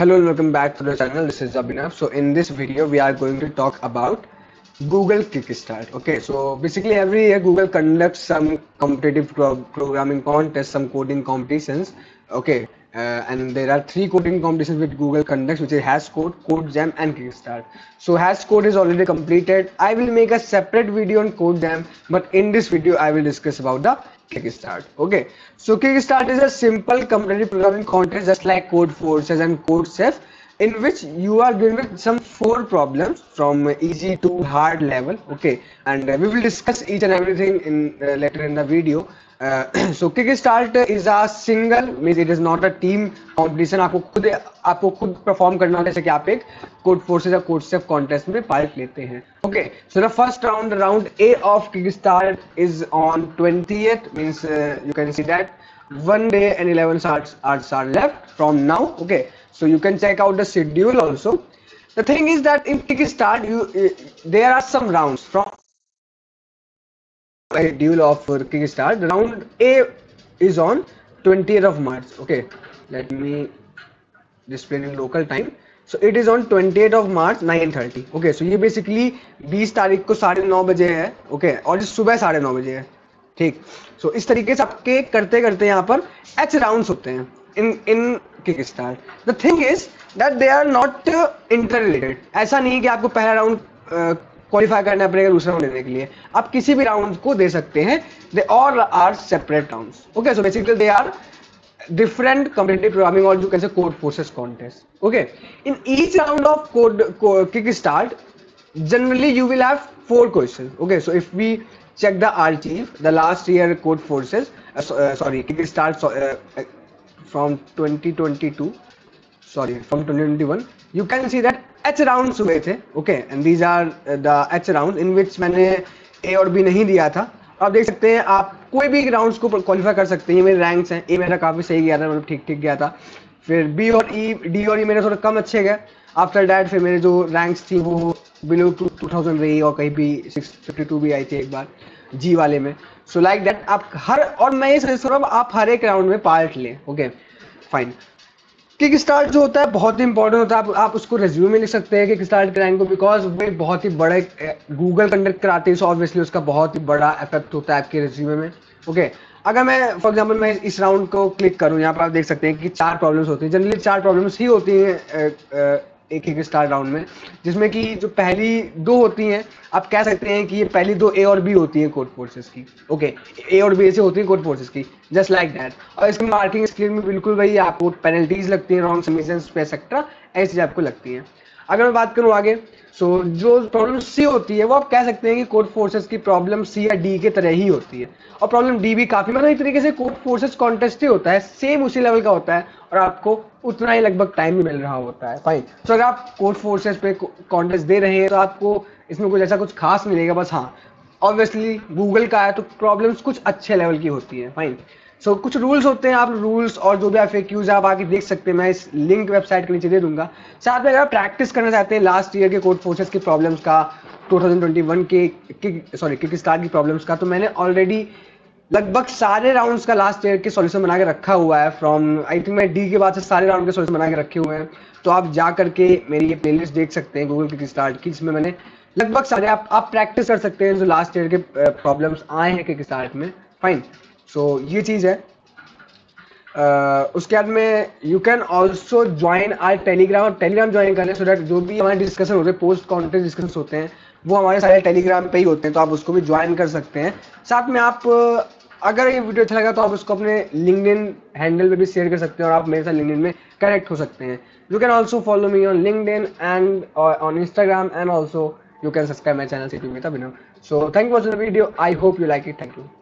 Hello and welcome back to the channel. This is Abhinav. So in this video we are going to talk about Google Kickstart. Okay, so basically every year Google conducts some competitive programming contests, some coding competitions. Okay, and there are three coding competitions which Google conducts, which is Hash Code, Code Jam and Kickstart. So Hash Code is already completed. I will make a separate video on Code Jam, but in this video I will discuss about the Kickstart. Okay, so Kickstart is a simple competitive programming contest just like Codeforces and Codechef, in which you are dealing with some four problems from easy to hard level. Okay, and we will discuss each and everything in later in the video. So Kickstart is a single, means it is not a team competition. आपको खुद perform करना होता है, जैसे कि आप एक Codeforces या Codechef कॉन्टेस्ट में पार्ट लेते हैं. Okay, so the first round, round A of Kickstart is on 20th, means you can see that 1 day and 11 hours are left from now. Okay, so you can check out the schedule also. The thing is that in Kickstart there are some rounds from schedule of Kickstart. Round A is on 20th of March. Okay, let me display in local time. So it is on 20th of March 9:30. Okay, so ये basically 20 तारीख को 9:30 बजे है. Okay, और इस सुबह 9:30 बजे है. ठीक, so इस तरीके से आपके करते करते यहाँ पर H rounds होते हैं in Kickstart. The thing is that they are not interrelated. ऐसा नहीं है कि आपको पहला राउंड क्वालिफाई करना पड़ेगा दूसरा राउंड लेने के लिए. आप किसी भी राउंड को दे सकते हैं. They all are separate rounds. Okay, so basically they are different competitive programming or you can say Codeforces contest. Okay, in each round of Kickstart generally you will have four questions. Okay, so if we check the archive, the last year Codeforces sorry Kickstart from 2022, sorry from 2021, you can see that H rounds हुए थे. Okay, and these are the H rounds in which मैंने A और B नहीं दिया था. आप देख सकते हैं, आप कोई भी राउंड्स को क्वालिफाई कर सकते हैं. ये मेरे रैंक्स हैं. ए मेरा काफ़ी सही गया था, मतलब ठीक गया था. फिर बी और ई, डी और ई मेरे थोड़ा कम अच्छे गए. आफ्टर डैट फिर मेरे जो रैंक्स थी वो बिलो 2000 रही और कहीं भी 652 भी आई थी एक बार जी वाले में. सो लाइक दैट आप हर, और मैं ये सजेस्ट कर रहा हूँ आप हर एक राउंड में पार्ट लें. Okay fine. Kickstart जो होता है बहुत ही इंपॉर्टेंट होता है. आप उसको रिज्यूम में लिख सकते हैं Kickstart के रैंक को, बिकॉज वे बहुत ही बड़ा Google कंडक्ट कराते हैं. सो ऑब्वियसली उसका बहुत ही बड़ा इफेक्ट होता है आपके रिज्यूमे में. ओके, अगर मैं फॉर एग्जांपल मैं इस राउंड को क्लिक करूं, यहाँ पर आप देख सकते हैं कि चार प्रॉब्लम्स होती हैं. जनरली चार प्रॉब्लम्स ही होती हैं एक Kickstart राउंड में, जिसमें कि जो पहली दो होती हैं आप कह सकते हैं कि ये पहली दो ए और बी होती हैं Codeforces की. ओके, ए और बी ऐसे होती हैं Codeforces की, जस्ट लाइक दैट. और इसकी मार्किंग स्कीम में बिल्कुल वही, आपको पेनल्टीज लगती हैं, रॉन्ग सबमिशंस पे एक्सेट्रा ऐसी चीज़ आपको लगती हैं. अगर मैं बात करूँ आगे, सो जो प्रॉब्लम सी होती है वो आप कह सकते हैं कि Codeforces की प्रॉब्लम सी या डी के तरह ही होती है. और प्रॉब्लम डी भी काफ़ी, मतलब एक तरीके से Codeforces कॉन्टेस्ट ही होता है, सेम उसी लेवल का होता है और आपको उतना ही लगभग टाइम भी मिल रहा होता है. फाइन, सो अगर आप Codeforces पे कॉन्टेस्ट दे रहे हैं तो आपको इसमें कुछ ऐसा कुछ खास मिलेगा. बस हाँ, ऑब्वियसली गूगल का है तो प्रॉब्लम्स कुछ अच्छे लेवल की होती हैं. फाइन, सो कुछ रूल्स होते हैं. आप रूल्स और जो भी FAQs आप आगे देख सकते हैं, मैं इस लिंक वेबसाइट के नीचे दे दूंगा. साथ में अगर आप प्रैक्टिस करना चाहते हैं लास्ट ईयर के Codeforces की प्रॉब्लम्स का, 2021 के सॉरी Kickstart की प्रॉब्लम्स का, तो मैंने ऑलरेडी लगभग सारे राउंड्स का लास्ट ईयर के सॉल्यूशन बना के रखा हुआ है. फ्रॉम आई थिंक मैं डी के बाद से सारे राउंड के सॉल्यूशन बना के रखे हुए हैं. तो आप जा करके मेरी ये प्लेलिस्ट देख सकते हैं Google Kickstart की, जिसमें मैंने लगभग सारे आप प्रैक्टिस कर सकते हैं जो लास्ट ईयर के प्रॉब्लम्स आए हैं Kickstart में. फाइन, सो ये चीज़ है. उसके बाद में you can also join our Telegram, और टेलीग्राम ज्वाइन करें सो दैट जो भी हमारे डिस्कशन होते हैं, पोस्ट कॉन्टेंट डिस्कशन होते हैं, वो हमारे सारे टेलीग्राम पे ही होते हैं. तो आप उसको भी ज्वाइन कर सकते हैं. साथ में आप अगर ये वीडियो अच्छा लगा तो आप उसको अपने लिंक्डइन हैंडल पे भी शेयर कर सकते हैं और आप मेरे साथ लिंक्डइन में कनेक्ट हो सकते हैं. You can also follow me on LinkedIn and on Instagram and also you can subscribe my channel, Abhinav. So thank you for watching the video. I hope you like it. Thank you.